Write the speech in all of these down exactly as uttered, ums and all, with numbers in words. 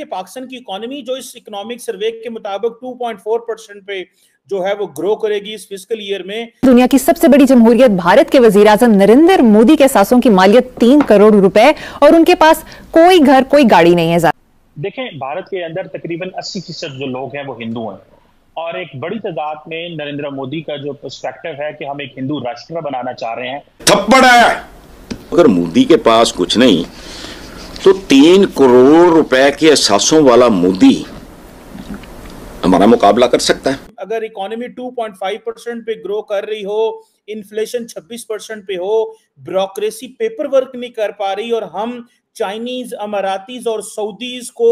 कि पाकिस्तान की इकोनॉमी जो इस इकोनॉमिक सर्वे के मुताबिक टू पॉइंट फोर परसेंट पे जो है वो ग्रो करेगी इस फिस्कल ईयर में। दुनिया की सबसे बड़ी जमहूरियत भारत के वज़ीर-ए-आज़म नरेंद्र मोदी के सासों की मालियत तीन करोड़ रुपए और उनके पास कोई घर कोई गाड़ी नहीं है। देखें, भारत के अंदर तकरीबन अस्सी फीसद जो लोग हैं वो हिंदू हैं और एक बड़ी तादाद में नरेंद्र मोदी का जो पर्सपेक्टिव है कि हम एक हिंदू राष्ट्र बनाना चाह रहे हैं। थप्पड़ आया। अगर मोदी के पास कुछ नहीं तो तीन करोड़ रुपए के अहसासों वाला मोदी हमारा मुकाबला कर सकता है। अगर economy two point five percent पे ग्रो कर रही हो, इन्फ्लेशन छब्बीस परसेंट पे हो, ब्यूरोक्रेसी पेपर वर्क नहीं कर पा रही और हम चाइनीज, अमरातीज और सऊदीज को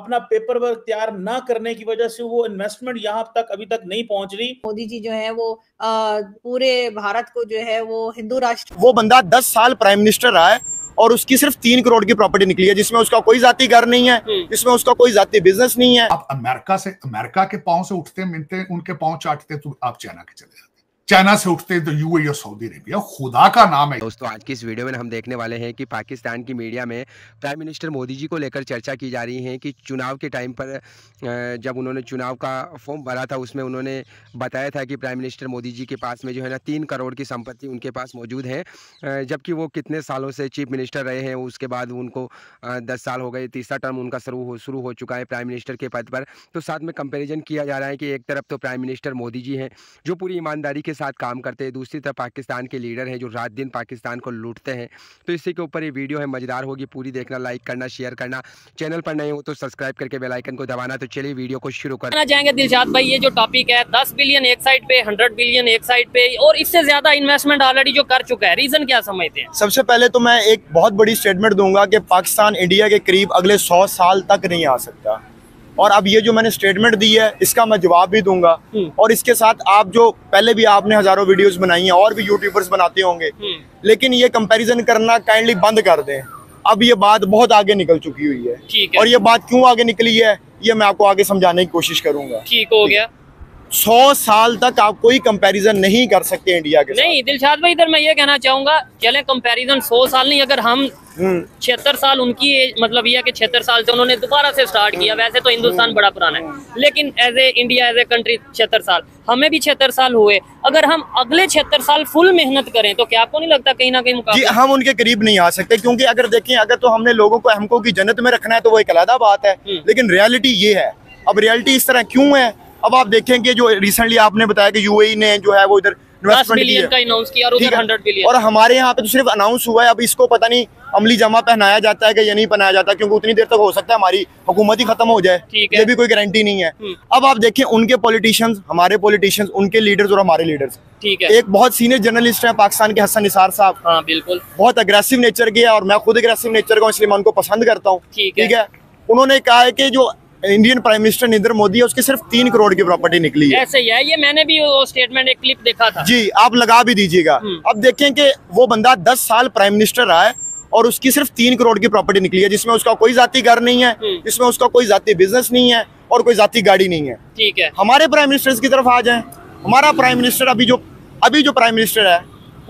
अपना पेपर वर्क तैयार ना करने की वजह से वो इन्वेस्टमेंट यहाँ तक अभी तक नहीं पहुंच रही। मोदी जी जो है वो आ, पूरे भारत को जो है वो हिंदू राष्ट्र। वो बंदा दस साल प्राइम मिनिस्टर रहा है और उसकी सिर्फ तीन करोड़ की प्रॉपर्टी निकली है, जिसमें उसका कोई जाती घर नहीं है, जिसमें उसका कोई जाती बिजनेस नहीं है। आप अमेरिका से अमेरिका के पांव से उठते मिलते उनके पांव चाटते तो आप चाइना के चले जाते, चाइना से उठते तो यूएई और सऊदी अरेबिया। खुदा का नाम है। दोस्तों, आज की इस वीडियो में हम देखने वाले हैं कि पाकिस्तान की मीडिया में प्राइम मिनिस्टर मोदी जी को लेकर चर्चा की जा रही है कि चुनाव के टाइम पर जब उन्होंने चुनाव का फॉर्म भरा था उसमें उन्होंने बताया था कि प्राइम मिनिस्टर मोदी जी के पास में जो है ना तीन करोड़ की संपत्ति उनके पास मौजूद है, जबकि वो कितने सालों से चीफ मिनिस्टर रहे हैं। उसके बाद उनको दस साल हो गए, तीसरा टर्म उनका शुरू हो शुरू हो चुका है प्राइम मिनिस्टर के पद पर। तो साथ में कंपेरिजन किया जा रहा है कि एक तरफ तो प्राइम मिनिस्टर मोदी जी हैं जो पूरी ईमानदारी के साथ काम करते हैं, दूसरी तरफ पाकिस्तान के लीडर हैं जो रात दिन पाकिस्तान को लूटते हैं। तो इसी के ऊपर ये वीडियो है, मजेदार होगी, पूरी देखना, लाइक करना, शेयर करना, चैनल पर नए हो तो सब्सक्राइब करके बेल आइकन को दबाना। तो चलिए वीडियो को शुरू करना चाहेंगे दिलशाद भाई। ये जो टॉपिक है दस बिलियन एक साइड पे, हंड्रेड बिलियन एक साइड पे और इससे ज्यादा इन्वेस्टमेंट ऑलरेडी जो कर चुका है, रीजन क्या समझते हैं? सबसे पहले तो मैं एक बहुत बड़ी स्टेटमेंट दूंगा कि पाकिस्तान इंडिया के करीब अगले सौ साल तक नहीं आ सकता और अब ये जो मैंने स्टेटमेंट दी है इसका मैं जवाब भी दूंगा। और इसके साथ आप जो पहले भी आपने हजारों वीडियोस बनाई हैं और भी यूट्यूबर्स बनाते होंगे, लेकिन ये कंपैरिजन करना काइंडली बंद कर दें। अब ये बात बहुत आगे निकल चुकी हुई है, है। और ये बात क्यों आगे निकली है ये मैं आपको आगे समझाने की कोशिश करूंगा। ठीक हो गया। सौ साल तक आप कोई कंपैरिजन नहीं कर सकते इंडिया के साथ। नहीं दिलशाद भाई, इधर मैं ये कहना चाहूंगा, चले कंपैरिजन सौ साल नहीं, अगर हम छिहत्तर साल उनकी एज, मतलब यह कि छिहत्तर साल से उन्होंने दोबारा से स्टार्ट किया। वैसे तो हिंदुस्तान बड़ा पुराना है लेकिन as a India, as a country छिहत्तर साल, हमें भी छिहत्तर साल हुए। अगर हम अगले छिहत्तर साल फुल मेहनत करें तो क्या आपको नहीं लगता कहीं ना कहीं मुकाबला हम उनके करीब नहीं आ सकते? क्योंकि अगर देखें, अगर तो हमने लोगों को हमको की जन्नत में रखना है तो वो एक अलग बात है, लेकिन रियलिटी ये है। अब रियलिटी इस तरह क्यों है? अब आप देखेंगे जो रिसेंटली आपने बताया कि यूएई ने जो है वो इधर दस बिलियन का अनाउंस किया और उधर सौ बिलियन, और हमारे यहाँ पे तो सिर्फ अनाउंस हुआ है। अब इसको पता नहीं अमली जमा पहनाया जाता है कि या नहीं पहनाया जाता, क्योंकि उतनी देर तक हो सकता है हमारी हुकूमत ही खत्म हो जाए, ये भी कोई गारंटी नहीं है। अब आप देखें उनके पॉलिटिशियंस, हमारे पॉलिटिशियंस, उनके लीडर्स और हमारे लीडर्स। ठीक है, एक बहुत सीनियर जर्नलिस्ट है पाकिस्तान के हसन निसार साहब। हाँ बिल्कुल, बहुत अग्रेसिव नेचर के है और मैं खुद अग्रेसिव नेचर का हूँ, इसलिए मैं उनको पसंद करता हूँ। ठीक है, उन्होंने कहा है कि जो Indian prime minister Narendra Modi है उसके सिर्फ तीन करोड़ की प्रॉपर्टी निकली है। ऐसे ही है, ये मैंने भी वो स्टेटमेंट एक क्लिप देखा था जी, आप लगा भी दीजिएगा। अब देखें कि वो बंदा दस साल प्राइम मिनिस्टर रहा है और उसकी सिर्फ तीन करोड़ की प्रॉपर्टी निकली है, जिसमें उसका कोई जाती घर नहीं है, जिसमें उसका कोई जाती बिजनेस नहीं है और कोई जाती गाड़ी नहीं है। ठीक है, हमारे प्राइम मिनिस्टर की तरफ आ जाए। हमारा प्राइम मिनिस्टर अभी जो अभी जो प्राइम मिनिस्टर है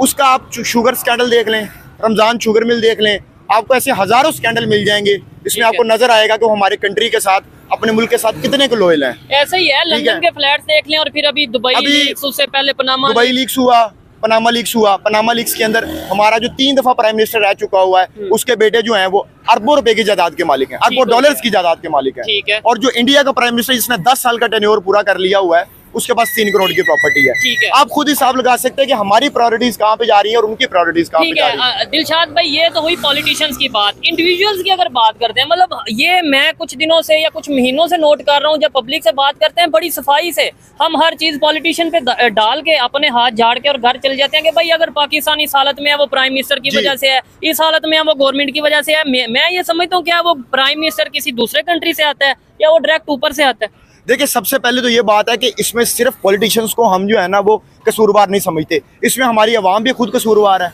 उसका आप शुगर स्कैंडल देख लें, रमजान शुगर मिल देख लें, आपको ऐसे हजारों स्कैंडल मिल जाएंगे। इसमें आपको नजर आएगा कि वो हमारे कंट्री के साथ, अपने मुल्क के साथ कितने को लॉयल है। ऐसे ही है, लंदन के फ्लैट देख लें और फिर अभी दुबई लीक्स, उससे पहले पनामा दुबई लीक्स हुआ, पनामा लीक्स हुआ। पनामा लीक्स के अंदर हमारा जो तीन दफा प्राइम मिनिस्टर रह चुका हुआ है उसके बेटे जो हैं वो अरबों रुपए की जायदाद के मालिक हैं, अरबों डॉलर्स की जायदाद के मालिक हैं। और जो इंडिया का प्राइम मिनिस्टर जिसने दस साल का टेन्योर पूरा कर लिया हुआ है उसके पास तीन करोड़ की प्रॉपर्टी है। ठीक है, आप खुद हिसाब लगा सकते हैं कि हमारी प्रायोरिटीज कहाँ पे जा रही है और उनकी प्रायोरिटीज कहाँ पे जा रही है। दिलशाद भाई, ये तो हुई पॉलिटिशियंस की बात, इंडिविजुअल्स की अगर बात करते हैं, मतलब ये मैं कुछ दिनों से या कुछ महीनों से नोट कर रहा हूँ, जब पब्लिक से बात करते हैं बड़ी सफाई से हम हर चीज पॉलिटिशियन पे डाल के अपने हाथ झाड़ के और घर चले जाते हैं कि भाई अगर पाकिस्तान इस हालत में है वो प्राइम मिनिस्टर की वजह से है, इस हालत में है वो गवर्नमेंट की वजह से है। मैं ये समझता हूँ क्या वो प्राइम मिनिस्टर किसी दूसरे कंट्री से आता है या वो डायरेक्ट ऊपर से आता है? देखिए, सबसे पहले तो ये बात है कि इसमें सिर्फ पॉलिटिशियंस को हम जो है ना वो कसूरवार नहीं समझते, इसमें हमारी आवाम भी खुद कसूरवार है।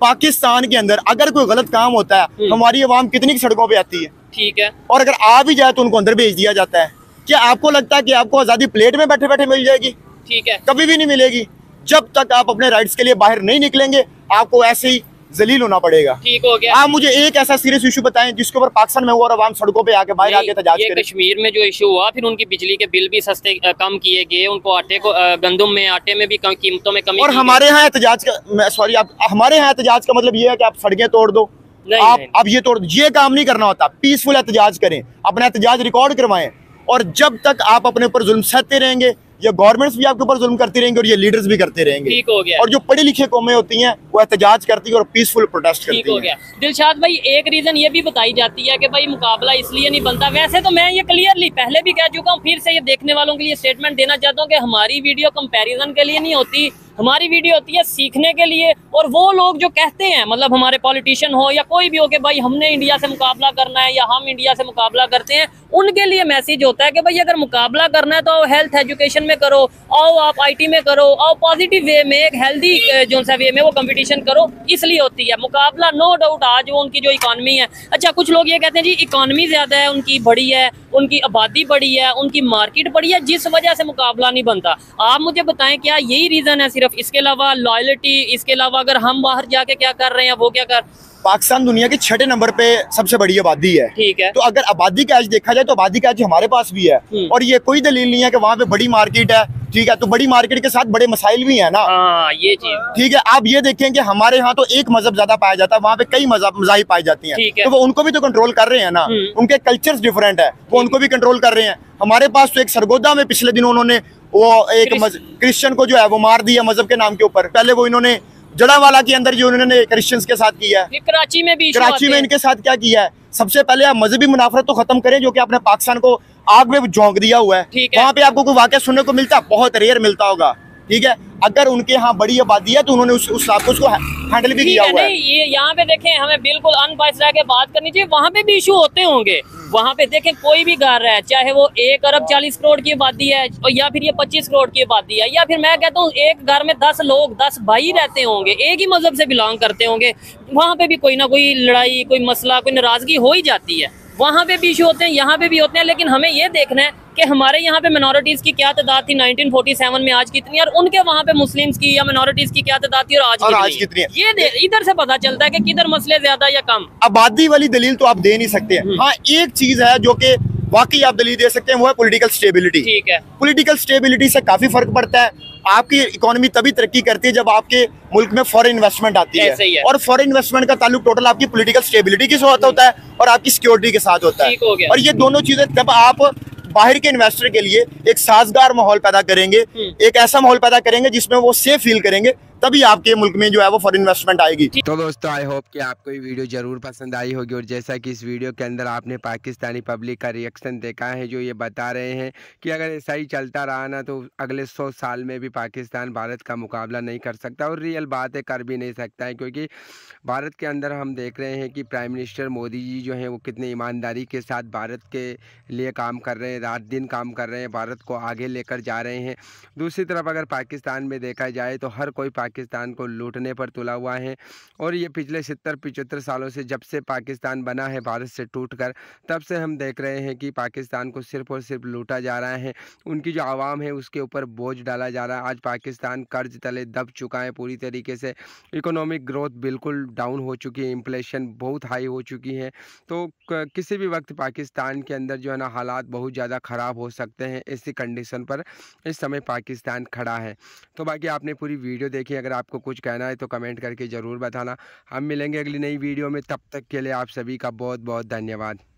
पाकिस्तान के अंदर अगर कोई गलत काम होता है हमारी आवाम कितनी सड़कों पे आती है। ठीक है, और अगर आ भी जाए तो उनको अंदर भेज दिया जाता है। क्या आपको लगता है कि आपको आज़ादी प्लेट में बैठे बैठे मिल जाएगी? ठीक है, कभी भी नहीं मिलेगी। जब तक आप अपने राइट्स के लिए बाहर नहीं निकलेंगे आपको ऐसे ही जलील होना पड़ेगा। ठीक हो गया। आप मुझे एक ऐसा सीरियस इशू बताएं जिसके ऊपर पाकिस्तान में हुआ और आवाम सड़कों पे आके बाहर आके एहतजाज करे। कश्मीर में जो इशू हुआ, फिर उनकी बिजली के बिल भी सस्ते कम किए गए, उनको आटे को गंदम में आटे में भी कीमतों में कमी। और हमारे यहाँ एहतजाज का सॉरी आप हमारे यहाँ एहतजाज का मतलब ये है कि आप सड़कें तोड़ दो, आप अब ये तोड़, ये काम नहीं करना होता। पीसफुल एहतजाज करें, अपना एहतजाज रिकॉर्ड करवाएं, और जब तक आप अपने ऊपर जुल्म सहते रहेंगे, ये गवर्नमेंट्स भी आपके ऊपर जुल्म करती रहेंगी और ये लीडर्स भी करते रहेंगे। ठीक हो गया। और जो पढ़ी लिखी कौमें होती हैं वो एहतजाज करती है और पीसफुल प्रोटेस्ट करती है। ठीक हो गया। दिलशाद भाई, एक रीजन ये भी बताई जाती है कि भाई मुकाबला इसलिए नहीं बनता, वैसे तो मैं ये क्लियरली पहले भी कह चुका हूँ, फिर से ये देखने वालों के लिए स्टेटमेंट देना चाहता हूँ कि हमारी वीडियो कंपेरिजन के लिए नहीं होती, हमारी वीडियो होती है सीखने के लिए। और वो लोग जो कहते हैं, मतलब हमारे पॉलिटिशियन हो या कोई भी हो, कि भाई हमने इंडिया से मुकाबला करना है या हम इंडिया से मुकाबला करते हैं, उनके लिए मैसेज होता है कि भाई अगर मुकाबला करना है तो हेल्थ एजुकेशन में करो, आओ आप आईटी में करो, आओ पॉजिटिव वे में, एक हेल्दी जो सा वे में वो कंपटीशन करो, इसलिए होती है मुकाबला। नो डाउट आज वो उनकी जो इकॉनमी है, अच्छा कुछ लोग ये कहते हैं जी इकॉनमी ज़्यादा है, उनकी बड़ी है, उनकी आबादी बड़ी है, उनकी मार्केट बड़ी है, जिस वजह से मुकाबला नहीं बनता। आप मुझे बताएं क्या यही रीज़न है? इसके अलावा लॉयल्टी, इसके अलावा अगर हम बाहर जाके क्या कर रहे हैं वो क्या कर। पाकिस्तान दुनिया के छठे नंबर पे सबसे बड़ी आबादी है, ठीक है, तो अगर आबादी का आज देखा जाए तो आबादी का आज हमारे पास भी है, और ये कोई दलील नहीं है कि वहाँ पे बड़ी मार्केट है, ठीक है, तो बड़ी मार्केट के साथ बड़े मसाइल भी है ना। आ, ये चीज ठीक है। आप ये देखें कि हमारे यहाँ तो एक मजहब ज्यादा पाया जाता है, वहाँ पे कई मजाहिब पाई जाती हैं, तो वो उनको भी तो कंट्रोल कर रहे हैं ना, उनके कल्चर्स डिफरेंट है, वो उनको भी कंट्रोल कर रहे हैं। हमारे पास तो एक सरगोदा में पिछले दिनों उन्होंने वो एक क्रिश्चियन को जो है वो मार दिया मजहब के नाम के ऊपर। पहले वो इन्होंने जड़ावाला के अंदर जो उन्होंने क्रिश्चियंस के साथ किया है, कराची में भी, कराची में इनके साथ क्या किया है। सबसे पहले आप मजहबी मुनाफरत तो खत्म करें, जो कि आपने पाकिस्तान को आग में झोंक दिया हुआ है। वहाँ पे आपको कोई वाकया सुनने को मिलता, बहुत रेयर मिलता होगा, ठीक है। अगर उनके यहाँ बड़ी आबादी है तो उन्होंने उस, उस उसको हैंडल भी किया हुआ है। ये यहाँ पे देखें, हमें बिल्कुल अनबायस्ड रह के बात करनी चाहिए। वहाँ पे भी इशू होते होंगे, वहाँ पे देखें कोई भी घर है, चाहे वो एक अरब चालीस करोड़ की आबादी है या फिर ये पच्चीस करोड़ की आबादी है, या फिर मैं कहता हूँ एक घर में दस लोग दस भाई रहते होंगे, एक ही मजहब से बिलोंग करते होंगे, वहाँ पे भी कोई ना कोई लड़ाई, कोई मसला, कोई नाराजगी हो ही जाती है। वहाँ पे भी इशू होते हैं, यहाँ पे भी होते हैं, लेकिन हमें ये देखना है कि हमारे यहाँ पे मिनॉरिटीज़ की क्या तादाद थी नाइनटीन फोर्टी सेवन में, आज कितनी, और उनके वहाँ पे मुस्लिम्स की या मिनॉरिटीज़ की क्या तादाद थी और आज, और कितनी, आज कितनी है। ये इधर से पता चलता है कि किधर मसले ज्यादा या कम। आबादी वाली दलील तो आप दे नहीं सकते। हाँ, एक चीज है जो कि वाकई आप दलील दे सकते हैं, वो है पॉलिटिकल स्टेबिलिटी। ठीक है, पॉलिटिकल स्टेबिलिटी से काफी फर्क पड़ता है। आपकी इकोनॉमी तभी तरक्की करती है जब आपके मुल्क में फॉरेन इन्वेस्टमेंट आती है, है। और फॉरेन इन्वेस्टमेंट का ताल्लुक टोटल आपकी पॉलिटिकल स्टेबिलिटी के साथ होता है और आपकी सिक्योरिटी के साथ होता है। और ये दोनों चीजें जब आप बाहर के इन्वेस्टर के लिए एक साजगार माहौल पैदा करेंगे, एक ऐसा माहौल पैदा करेंगे जिसमें वो सेफ फील करेंगे, तभी आपके मुल्क में जो है वो फॉरेन इन्वेस्टमेंट आएगी। तो दोस्तों, आई होप कि आपको ये वीडियो जरूर पसंद आई होगी, और जैसा कि इस वीडियो के अंदर आपने पाकिस्तानी पब्लिक का रिएक्शन देखा है, जो ये बता रहे हैं कि अगर ऐसा ही चलता रहा ना तो अगले सौ साल में भी पाकिस्तान भारत का मुकाबला नहीं कर सकता, और रियल बातें कर भी नहीं सकता है, क्योंकि भारत के अंदर हम देख रहे हैं कि प्राइम मिनिस्टर मोदी जी जो हैं वो कितने ईमानदारी के साथ भारत के लिए काम कर रहे हैं, रात दिन काम कर रहे हैं, भारत को आगे लेकर जा रहे हैं। दूसरी तरफ अगर पाकिस्तान में देखा जाए तो हर कोई पाकिस्तान को लूटने पर तुला हुआ है, और ये पिछले सत्तर पिचहत्तर सालों से, जब से पाकिस्तान बना है भारत से टूटकर, तब से हम देख रहे हैं कि पाकिस्तान को सिर्फ और सिर्फ लूटा जा रहा है, उनकी जो आवाम है उसके ऊपर बोझ डाला जा रहा है। आज पाकिस्तान कर्ज तले दब चुका है पूरी तरीके से, इकोनॉमिक ग्रोथ बिल्कुल डाउन हो चुकी है, इन्फ्लेशन बहुत हाई हो चुकी है, तो किसी भी वक्त पाकिस्तान के अंदर जो है ना हालात बहुत ज़्यादा ख़राब हो सकते हैं। ऐसी कंडीशन पर इस समय पाकिस्तान खड़ा है। तो बाकी आपने पूरी वीडियो देखी, अगर आपको कुछ कहना है तो कमेंट करके ज़रूर बताना। हम मिलेंगे अगली नई वीडियो में, तब तक के लिए आप सभी का बहुत बहुत धन्यवाद।